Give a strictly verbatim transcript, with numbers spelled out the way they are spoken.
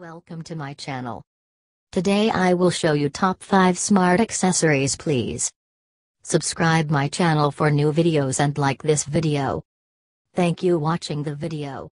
Welcome to my channel. Today I will show you top five smart accessories. Please subscribe my channel for new videos and like this video. Thank you watching the video.